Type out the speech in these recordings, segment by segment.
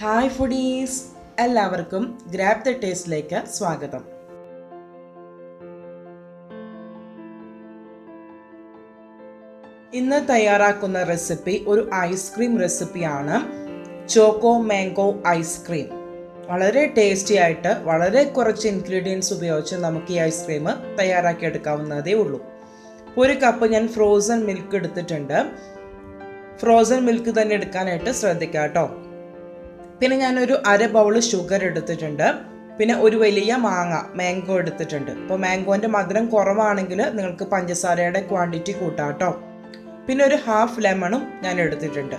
Hi foodies, എല്ലാവർക്കും grab the ടേസ്റ്റിലേക്ക് സ്വാഗതം. ഇന്ന് തയ്യാറാക്കുന്ന റെസിപ്പി ഒരു ഐസ്ക്രീം റെസിപ്പിയാണ്. Choco mango ice cream. വളരെ ടേസ്റ്റി ആയിട്ട് വളരെ കുറച്ച് ഇൻഗ്രീഡിയൻസ് ഉപയോഗിച്ച് നമുക്ക് ഈ ഐസ്ക്രീം തയ്യാറാക്കിയെടുക്കാവുന്നതേ ഉള്ളൂ. ഒരു കപ്പ് ഞാൻ ഫ്രോസൺ മിൽക്ക് എടുത്തിട്ടുണ്ട്. ഫ്രോസൺ മിൽക്ക് തന്നെ എടുക്കാനായിട്ട് ശ്രദ്ധിക്കുക കേട്ടോ. പിന്നെ ഞാനൊരു അര ബൗൾ ഷുഗർ എടുത്തിട്ടുണ്ട്. പിന്നെ ഒരു വലിയ മാങ്ങ, മാംഗോ എടുത്തിട്ടുണ്ട്. അപ്പോൾ മാംഗോൻ്റെ മധുരം കുറവാണെങ്കിൽ നിങ്ങൾക്ക് പഞ്ചസാരയുടെ ക്വാണ്ടിറ്റി കൂട്ടാം കേട്ടോ. പിന്നെ ഒരു ഹാഫ് ലെമണും ഞാൻ എടുത്തിട്ടുണ്ട്.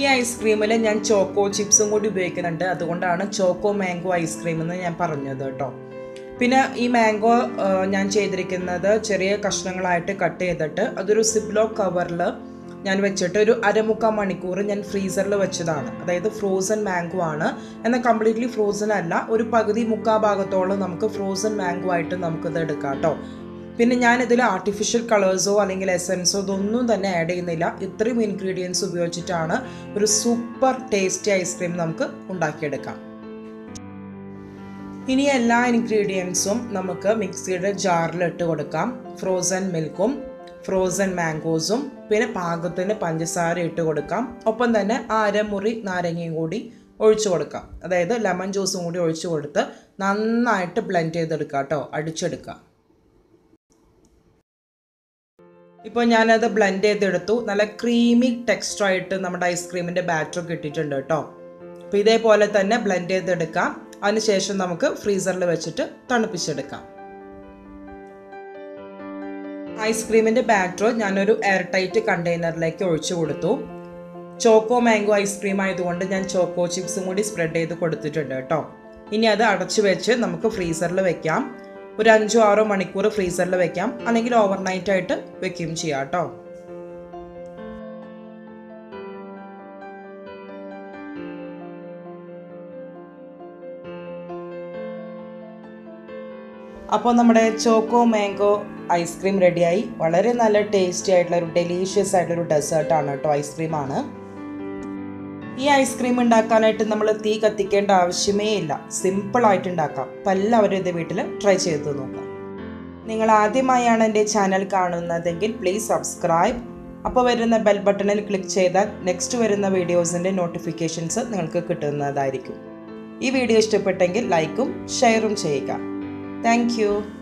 ഈ ഐസ്ക്രീമിൽ ഞാൻ ചോക്കോ ചിപ്സും കൂടി ഉപയോഗിക്കുന്നുണ്ട്. അതുകൊണ്ടാണ് ചോക്കോ മാംഗോ ഐസ്ക്രീം എന്ന് ഞാൻ പറഞ്ഞത് കേട്ടോ. പിന്നെ ഈ മാംഗോ ഞാൻ ചെയ്തിരിക്കുന്നത് ചെറിയ കഷ്ണങ്ങളായിട്ട് കട്ട് ചെയ്തിട്ട് അതൊരു സിപ്ലോ കവറിൽ ഞാൻ വെച്ചിട്ട് ഒരു അരമുക്കാൽ മണിക്കൂർ ഞാൻ ഫ്രീസറിൽ വെച്ചതാണ്. അതായത് ഫ്രോസൺ മാംഗോ ആണ്, എന്നാൽ കംപ്ലീറ്റ്ലി ഫ്രോസൺ അല്ല. ഒരു പകുതി മുക്കാൽ ഭാഗത്തോളം നമുക്ക് ഫ്രോസൺ മാംഗോ ആയിട്ട് നമുക്കിത് എടുക്കാം കേട്ടോ. പിന്നെ ഞാനിതിൽ ആർട്ടിഫിഷ്യൽ കളേഴ്സോ അല്ലെങ്കിൽ എസൻസോ ഇതൊന്നും തന്നെ ആഡ് ചെയ്യുന്നില്ല. ഇത്രയും ഇൻഗ്രീഡിയൻസ് ഉപയോഗിച്ചിട്ടാണ് ഒരു സൂപ്പർ ടേസ്റ്റി ഐസ്ക്രീം നമുക്ക് ഉണ്ടാക്കിയെടുക്കാം. ഇനി എല്ലാ ഇൻഗ്രീഡിയൻസും നമുക്ക് മിക്സിയുടെ ജാറിലിട്ട് കൊടുക്കാം. ഫ്രോസൺ മിൽക്കും ഫ്രോസൺ മാംഗോസും പിന്നെ പാകത്തിന് പഞ്ചസാര ഇട്ട് കൊടുക്കാം. ഒപ്പം തന്നെ ആ അരമുറി നാരങ്ങയും കൂടി ഒഴിച്ചു കൊടുക്കാം. അതായത് ലെമൺ ജ്യൂസും കൂടി ഒഴിച്ചു കൊടുത്ത് നന്നായിട്ട് ബ്ലെൻഡ് ചെയ്തെടുക്കാം കേട്ടോ, അടിച്ചെടുക്കാം. ഇപ്പോൾ ഞാനത് ബ്ലെൻഡ് ചെയ്തെടുത്തു. നല്ല ക്രീമി ടെക്സ്റ്റായിട്ട് നമ്മുടെ ഐസ്ക്രീമിൻ്റെ ബാറ്റർ കിട്ടിയിട്ടുണ്ട് കേട്ടോ. അപ്പോൾ ഇതേപോലെ തന്നെ ബ്ലെൻഡ് ചെയ്തെടുക്കാം. അതിനുശേഷം നമുക്ക് ഫ്രീസറിൽ വെച്ചിട്ട് തണുപ്പിച്ചെടുക്കാം. ഐസ്ക്രീമിൻ്റെ ബാറ്റർ ഞാനൊരു എയർ ടൈറ്റ് കണ്ടെയ്നറിലേക്ക് ഒഴിച്ചു കൊടുത്തു. ചോക്കോ മാംഗോ ഐസ്ക്രീം ആയതുകൊണ്ട് ഞാൻ ചോക്കോ ചിപ്സും കൂടി സ്പ്രെഡ് ചെയ്ത് കൊടുത്തിട്ടുണ്ട് കേട്ടോ. ഇനി അത് അടച്ചു വെച്ച് നമുക്ക് ഫ്രീസറിൽ വെക്കാം. ഒരു 5-6 മണിക്കൂർ ഫ്രീസറിൽ വെക്കാം, അല്ലെങ്കിൽ ഓവർനൈറ്റ് ആയിട്ട് വെക്കുകയും ചെയ്യാം കേട്ടോ. അപ്പോൾ നമ്മുടെ ചോക്കോ മാംഗോ ഐസ്ക്രീം റെഡിയായി. വളരെ നല്ല ടേസ്റ്റി ആയിട്ടുള്ള ഒരു ഡെലീഷ്യസ് ആയിട്ടുള്ള ഒരു ഡെസേർട്ടാണ് കേട്ടോ, ഐസ്ക്രീമാണ്. ഈ ഐസ്ക്രീം ഉണ്ടാക്കാനായിട്ട് നമ്മൾ തീ കത്തിക്കേണ്ട ആവശ്യമേ ഇല്ല, സിമ്പിളായിട്ട് ഉണ്ടാക്കാം. അപ്പം എല്ലാവരും ഇത് വീട്ടിൽ ട്രൈ ചെയ്ത് നോക്കാം. നിങ്ങൾ ആദ്യമായാണ് എൻ്റെ ചാനൽ കാണുന്നതെങ്കിൽ പ്ലീസ് സബ്സ്ക്രൈബ്. അപ്പോൾ വരുന്ന ബെൽ ബട്ടണിൽ ക്ലിക്ക് ചെയ്താൽ നെക്സ്റ്റ് വരുന്ന വീഡിയോസിൻ്റെ നോട്ടിഫിക്കേഷൻസ് നിങ്ങൾക്ക് കിട്ടുന്നതായിരിക്കും. ഈ വീഡിയോ ഇഷ്ടപ്പെട്ടെങ്കിൽ ലൈക്കും ഷെയറും ചെയ്യുക. Thank you.